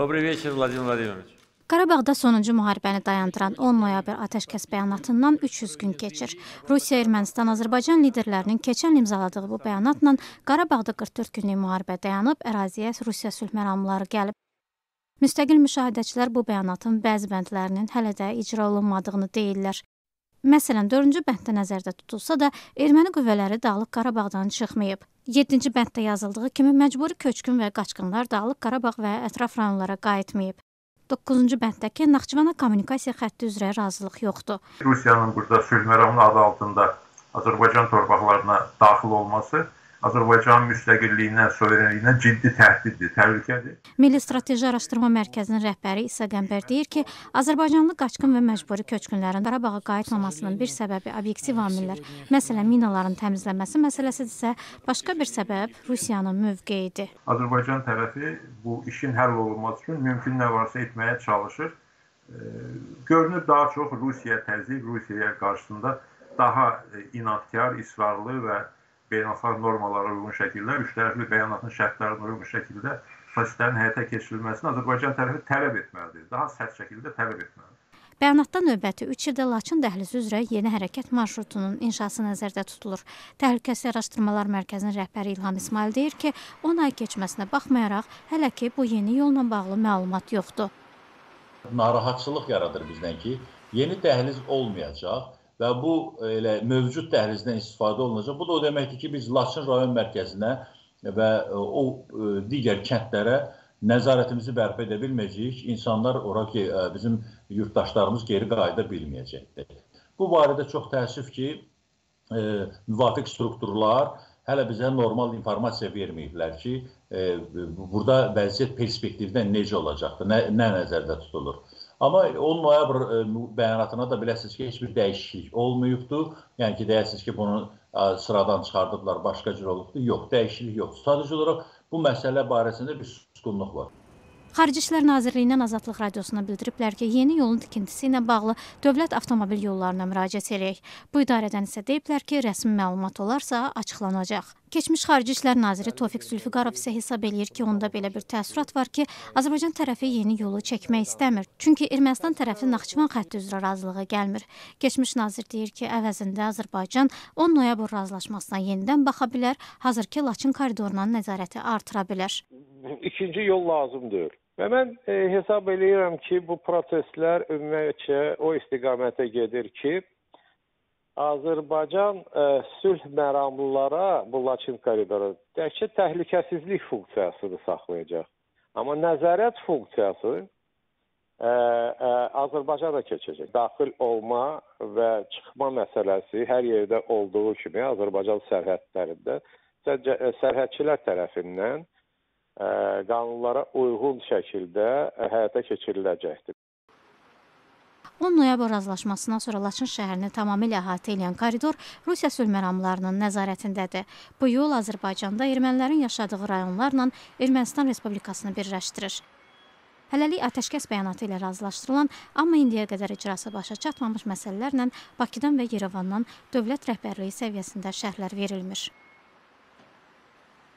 Добрый вечер, Владимир Владимирович. Qarabağda sonuncu müharibəni dayandıran 10 noyabr atəşkəs bəyanatından 300 gün keçir. Rusiya, Ermənistan, Azərbaycan liderlərinin keçən imzaladığı bu bəyanatla Qarabağda 44 günlük müharibə dayanıb, əraziyə Rusiya sülh məramları gəlib. Müstəqil müşahidəçilər bu bəyanatın bəzi bəndlərinin hələ də icra olunmadığını deyirlər. Məsələn, 4-cü bənddə nəzərdə tutulsa da, erməni qüvvələri Dağlıq Qarabağdan çıxmayıb. 7-ci bənddə yazıldığı kimi məcburi köçkün və qaçqınlar Dağlıq Qarabağ və ətraf rayonlara qayıtmayıb. 9-cu bəndəki Naxçıvana kommunikasiya xətti üzrə razılıq yoxdur. Rusiyanın burada Sülmerovun adı altında Azərbaycan torpaqlarına daxil olması Azərbaycanın müstəqilliyinə, suverenliyinə ciddi təhdiddir, təhlükədir. Milli Strateji Araştırma Mərkəzinin rəhbəri İsa Qəmbər deyir ki, Azərbaycanlı qaçqın və məcburi köçkünlərin Qarabağa qayıtmamasının bir səbəbi obyektiv amillər, məsələn, minaların təmizlənməsi məsələsidirsə, başqa bir səbəb Rusiyanın mövqeyidir. Azərbaycan tərəfi bu işin həll olunması üçün mümkün nə varsa etməyə çalışır. Görünür daha çox Rusiya təzyiq, Rusiyaya qarşısında daha inadkar, israrlı və beynəlxalq normalara uyğun şəkildə, üçtərəfli bəyanatın şərtlərinə uyğun şəkildə proseslərin həyata keçirilməsini Azərbaycan tərəfi tələb etməlidir, daha sərt şəkildə tələb etməlidir. Bəyanatda növbəti 3 ildə Laçın dəhlizi üzrə yeni hərəkət marşrutunun inşası nəzərdə tutulur. Təhlükəsizlik Araşdırmalar Mərkəzinin rəhbəri İlham İsmail deyir ki, 10 ay keçməsinə baxmayaraq, hələ ki bu yeni yolla bağlı məlumat yoxdur. Narahatçılıq yaradır bizdən ki, yeni dəhliz olmayacaq. Və bu elə mövcud dəhlizdən istifadə olunacaq. Bu da o deməkdir ki, biz Laçın rayon mərkəzinə və o digər kəndlərə nəzarətimizi bərpa edə bilməyəcəyik. İnsanlar ora ki, bizim yurttaşlarımız geri qayıda bilməyəcəkdir. Bu barədə çox təəssüf ki, müvafiq strukturlar hələ bizə normal informasiya verməyiblər ki, burada vəziyyət perspektivdən necə olacaqdır, nə nəzərdə tutulur. Amma 10 noyabr bəyanatına da biləsiniz ki, heç bir dəyişiklik olmayıbdır. Yəni ki, deyəsiniz ki, bunu sıradan çıxardıblar, başqa cür olubdur. Yox, dəyişiklik yoxdur. Sadəcə olaraq bu məsələ barəsində bir susqunluq var. Xarici İşlər Nazirliyindən AzadliqRadiosuna bildiriblər ki, yeni yolun tikintisi ilə bağlı Dövlət Avtomobil Yollarına müraciət edək. Bu idarədən isə deyiblər ki, rəsmi məlumat olarsa açıqlanacaq. Keçmiş Xarici İşlər Naziri Tofiq Zülfüqarov isə hesab eləyir ki, onda belə bir təəssürat var ki, Azərbaycan tərəfi yeni yolu çəkmək istəmir. Çünki Ermənistan tərəfi Naxçıvan xətti üzrə razılığa gəlmir. Keçmiş nazir deyir ki, əvəzində Azərbaycan 10 noyabr razılaşmasına yenidən baxa bilər, hazır ki, Laçın koridorunun nəzarəti artıra bilər. İkinci yol lazımdır. Və mən hesab eləyirəm ki, bu proseslər ümumiyyətcə o istiqamətə gedir ki, Azərbaycan sülh məramlılara, bu Laçın koridoru, təkcə təhlükəsizlik funksiyasını saxlayacaq. Amma nəzarət funksiyası Azərbaycana keçəcək. Daxil olma və çıxma məsələsi hər yerdə olduğu kimi Azərbaycan sərhədlərində sərhədçilər tərəfindən qanunlara uyğun şəkildə həyata keçiriləcəkdir. 10 noyabr razılaşmasından sonra Laçın şəhərini tamamilə əhatə edən koridor Rusiya sülh məramlarının nəzarətindədir. Bu yol Azərbaycanda ermənilərin yaşadığı rayonlarla Ermənistan Respublikasını birləşdirir. Hələlik atəşkəs bəyanatı ilə razılaşdırılan, amma indiyə qədər icrası başa çatmamış məsələlərlə Bakıdan və Yerevandan dövlət rəhbərliyi səviyyəsində şərhlər verilmir.